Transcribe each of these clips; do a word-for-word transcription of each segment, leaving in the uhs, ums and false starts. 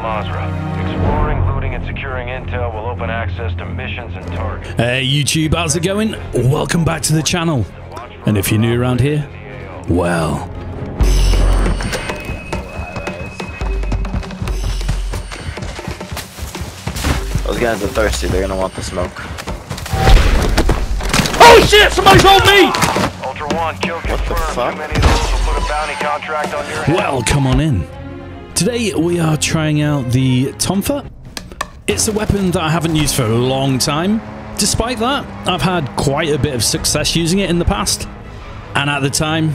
Masra. Exploring, looting, and securing intel will open access to missions and targets. Hey YouTube, how's it going? Welcome back to the channel. And if you're new around here, well... Those guys are thirsty, they're gonna want the smoke. Oh shit, somebody's on me! Ultra One, kill confirmed. What the fuck? Too many of those will put a bounty contract on your head. Well, come on in. Today we are trying out the Tonfa. It's a weapon that I haven't used for a long time. Despite that, I've had quite a bit of success using it in the past. And at the time,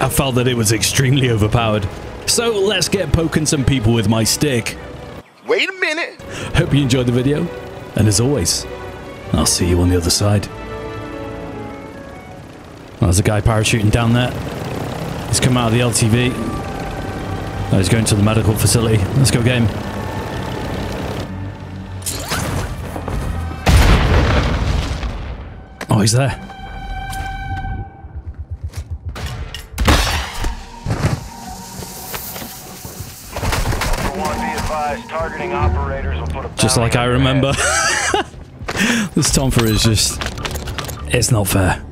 I felt that it was extremely overpowered. So let's get poking some people with my stick. Wait a minute! Hope you enjoyed the video, and as always, I'll see you on the other side. Well, there's a guy parachuting down there. He's come out of the L T V. Oh, he's going to the medical facility. Let's go get him. Oh, he's there. Targeting operators will put a just like I remember. This Tonfa is just... it's not fair.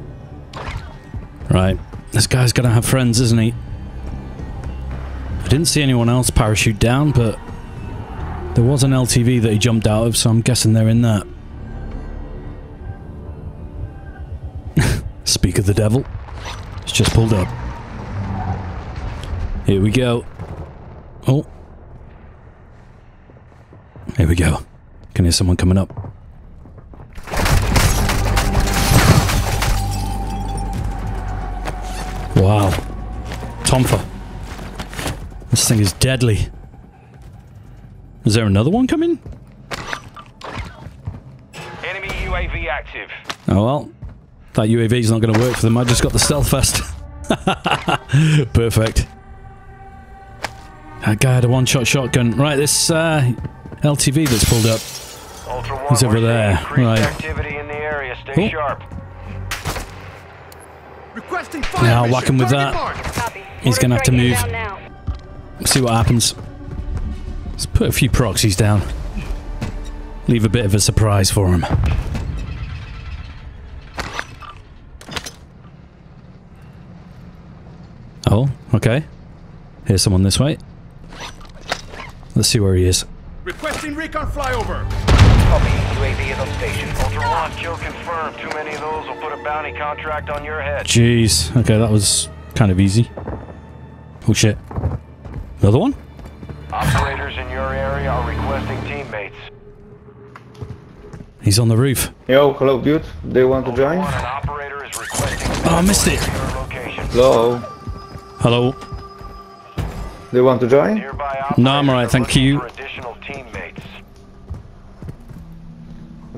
Right. This guy's gonna have friends, isn't he? I didn't see anyone else parachute down, but... there was an L T V that he jumped out of, so I'm guessing they're in there. Speak of the devil. It's just pulled up. Here we go. Oh. Here we go. Can hear someone coming up. Wow. Tonfa. This thing is deadly. Is there another one coming? Enemy U A V active. Oh well. That U A V's not going to work for them. I just got the stealth vest. Perfect. That guy had a one-shot shotgun. Right, this... uh L T V that's pulled up. Ultra One, he's over there. Right. Activity in the area. Stay sharp. Requesting fire. Yeah, I'll whack him with that. He's going to have to move. Let's see what happens. Let's put a few proxies down. Leave a bit of a surprise for him. Oh, okay. Here's someone this way. Let's see where he is. Requesting recon flyover. Copy. U A V is on station. Ultra One, kill confirmed. Too many of those will put a bounty contract on your head. Jeez. Okay, that was kind of easy. Oh shit. Another one? Operators in your area are requesting teammates. He's on the roof. Yo, hello, dude. They want to join? One, an operator is requesting oh, I missed it. Hello. Hello. They want to join? No, I'm alright, thank you. Teammates.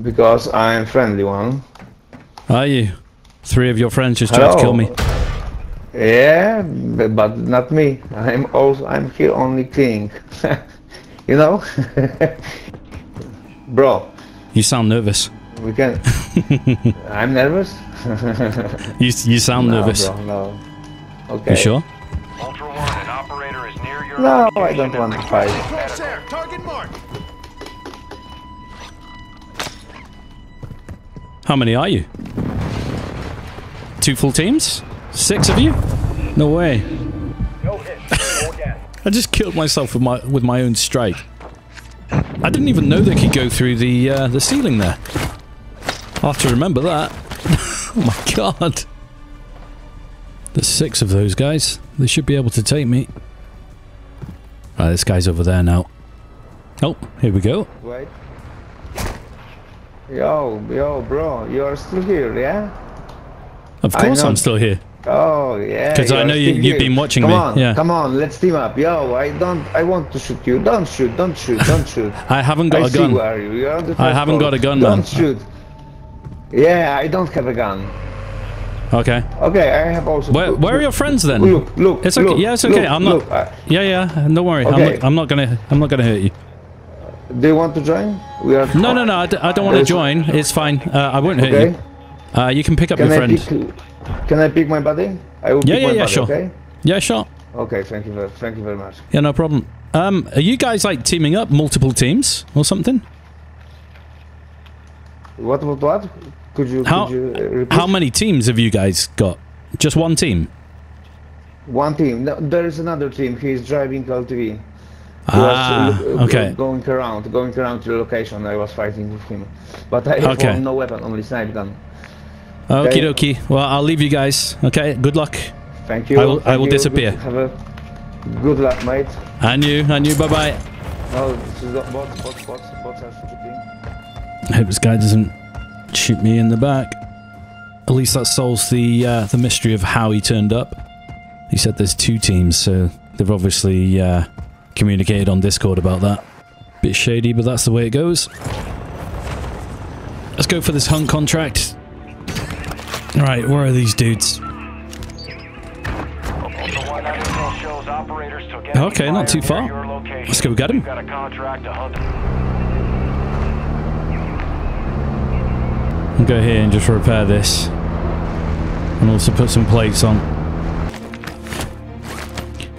Because I'm friendly one. Are you? Three of your friends just tried to kill me. Yeah, but not me. I'm also I'm here only king. You know? Bro. You sound nervous. We can. I'm nervous? you you sound no, nervous. Bro, no. Okay. You sure? Ultra One, an operator is near your no, I don't want to fight. How many are you? Two full teams? Six of you? No way. I just killed myself with my with my own strike. I didn't even know they could go through the uh, the ceiling there. I'll have to remember that. Oh my god. There's six of those guys. They should be able to take me. Right, this guy's over there now. Oh, here we go. Wait. Yo, yo, bro, you're still here, yeah? Of course I'm still here. Oh, yeah. Because I know you, you've been watching me. Come on, yeah. Come on, let's team up. Yo, I don't, I want to shoot you. Don't shoot, don't shoot, don't shoot. I haven't got a gun. I haven't got a gun, man. Don't shoot. Yeah, I don't have a gun. Okay. Okay, I have also. Where, look, where look, are your friends then? Look, look. It's okay. Look, yeah, it's okay. Look, I'm not. Look, I, yeah, yeah. Don't worry. Okay. I'm, not, I'm not gonna. I'm not gonna hurt you. Do you want to join? We are. No, no, no. I, d I don't want to join. It's fine. Uh, I won't hurt okay. you. Uh, you can pick up can your I friend. Pick, can I pick my buddy? I will. Yeah, pick yeah, my yeah. Buddy, sure. Okay? Yeah, sure. Okay, thank you very, thank you very much. Yeah, no problem. Um, are you guys like teaming up, multiple teams or something? What, what, what? Could you, how, could you uh, repeat? How many teams have you guys got? Just one team? One team. No, there is another team. He is driving L T V. Ah, was, uh, okay. Going around, going around to the location. I was fighting with him. But I have okay. no weapon, only snipe gun. Okay. Okie dokie. Well, I'll leave you guys. Okay, good luck. Thank you. I will, I will disappear. Good, have a good luck, mate. And you, and you, bye-bye. Oh, bots, bots, bots, bots are shooting. I hope this guy doesn't shoot me in the back. At least that solves the, uh, the mystery of how he turned up. He said there's two teams, so they've obviously uh, communicated on Discord about that. Bit shady, but that's the way it goes. Let's go for this hunt contract. Right, where are these dudes? Okay, not too far. Let's go get him. I'll go here and just repair this. And also put some plates on.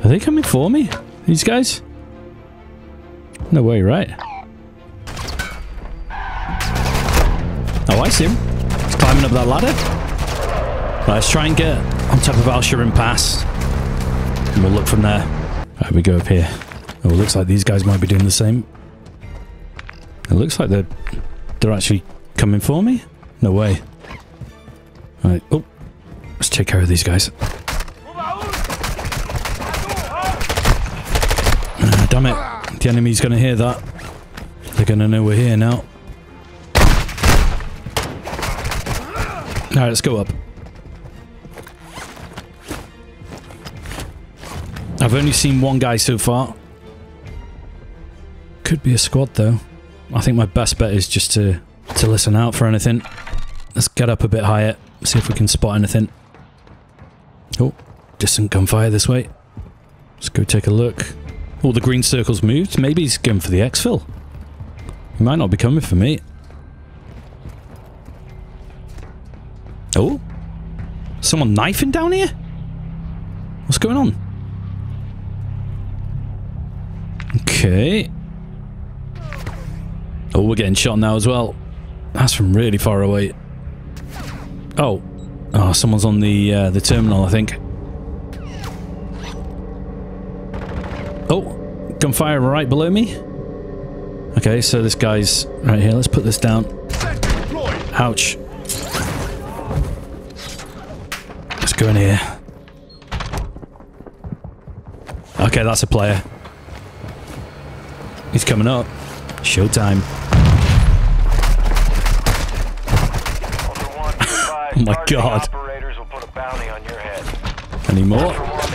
Are they coming for me? These guys? No way, right? Oh, I see him. He's climbing up that ladder. Right, let's try and get on top of Al-Sharim Pass. And we'll look from there. Right, we go up here. Oh, it looks like these guys might be doing the same. It looks like they're they're actually coming for me. No way. All right. Oh, let's take care of these guys. Ah, damn it! The enemy's gonna hear that. They're gonna know we're here now. All right, let's go up. I've only seen one guy so far. Could be a squad though. I think my best bet is just to, to listen out for anything. Let's get up a bit higher, see if we can spot anything. Oh, distant gunfire this way. Let's go take a look. Oh, the green circle's moved. Maybe he's going for the exfil. He might not be coming for me. Oh, someone knifing down here? What's going on? Okay. Oh, we're getting shot now as well. That's from really far away. Oh. Oh, someone's on the uh, the terminal, I think. Oh, gunfire right below me. Okay, so this guy's right here. Let's put this down. Ouch. Let's go in here. Okay, that's a player. He's coming up. Showtime. Oh my god. Any more? What's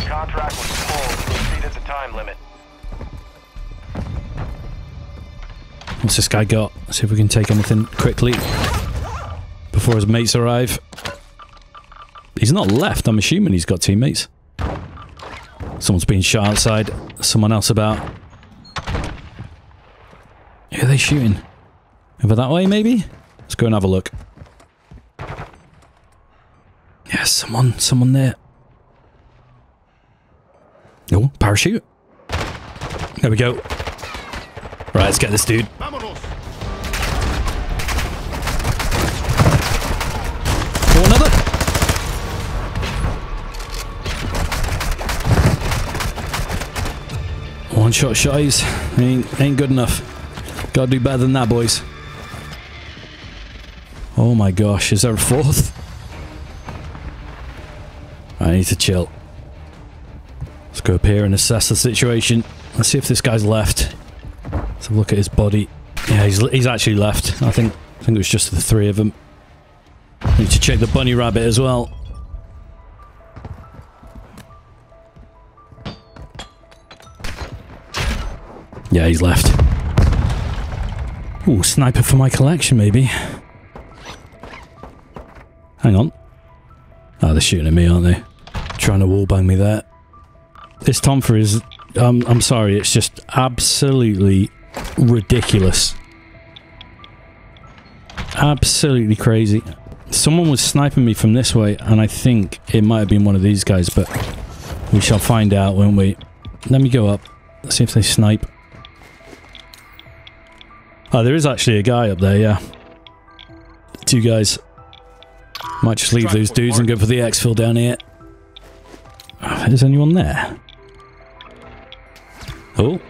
this guy got? Let's see if we can take anything quickly before his mates arrive. He's not left. I'm assuming he's got teammates. Someone's being shot outside. Someone else about. Who are they shooting? Over that way, maybe? Let's go and have a look. Yeah, someone, someone there. Oh, parachute. There we go. Right, let's get this dude. Oh, another. One shot shots. Ain't, ain't good enough. Gotta do better than that, boys. Oh my gosh, is there a fourth? I need to chill. Let's go up here and assess the situation. Let's see if this guy's left. Let's have a look at his body. Yeah, he's, he's actually left. I think I think it was just the three of them. Need to check the bunny rabbit as well. Yeah, he's left. Ooh, sniper for my collection, maybe. Hang on. Ah, oh, they're shooting at me, aren't they? Trying to wallbang me there. This Tonfa is... Um, I'm sorry, it's just absolutely ridiculous. Absolutely crazy. Someone was sniping me from this way, and I think it might have been one of these guys, but... We shall find out, won't we? Let me go up. Let's see if they snipe. Oh, there is actually a guy up there, yeah. Two guys. Might just leave those dudes and go for the exfil down here. Oh, is anyone there? Oh.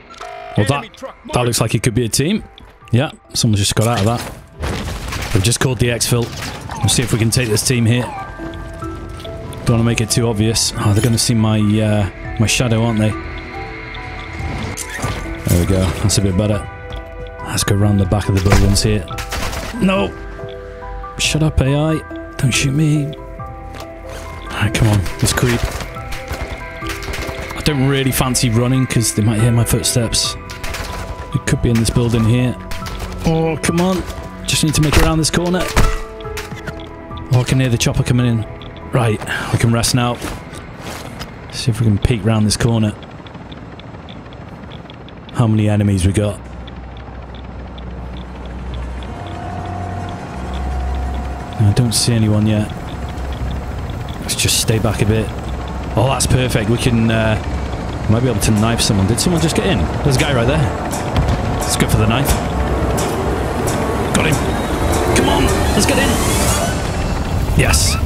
Well, that, that looks like it could be a team. Yeah, someone just got out of that. We've just called the exfil. We'll see if we can take this team here. Don't want to make it too obvious. Oh, they're going to see my, uh, my shadow, aren't they? There we go. That's a bit better. Let's go round the back of the buildings here. No! Shut up, A I. Don't shoot me. Alright, come on. Let's creep. I don't really fancy running because they might hear my footsteps. It could be in this building here. Oh, come on. Just need to make it around this corner. Oh, I can hear the chopper coming in. Right, we can rest now. See if we can peek round this corner. How many enemies we got? I don't see anyone yet. Let's just stay back a bit. Oh, that's perfect. We can, uh, might be able to knife someone. Did someone just get in? There's a guy right there. Let's go for the knife. Got him. Come on, let's get in. Yes.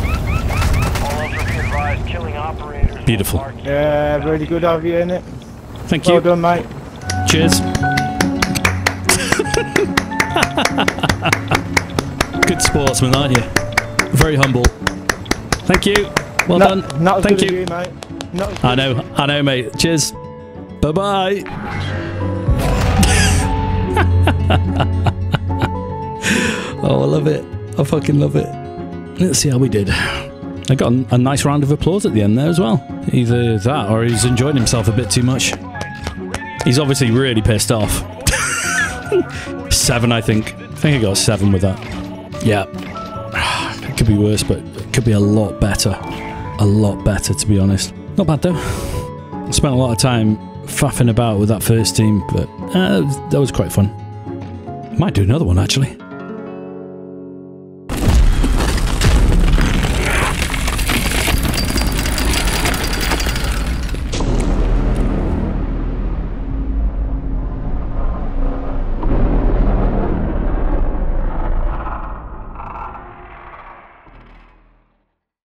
Beautiful. Yeah, really good of you, innit? Thank you. Well done, mate. Cheers. Good sportsman, aren't you? Very humble. Thank you. Well not, done. Not Thank you. you mate. Not I know, I know, mate. Cheers. Bye bye. Oh, I love it. I fucking love it. Let's see how we did. I got a, a nice round of applause at the end there as well. Either that or he's enjoying himself a bit too much. He's obviously really pissed off. Seven, I think. I think I got a seven with that. Yeah. It could be worse, but it could be a lot better. A lot better, to be honest. Not bad, though. I spent a lot of time faffing about with that first team, but uh, that was quite fun. Might do another one, actually.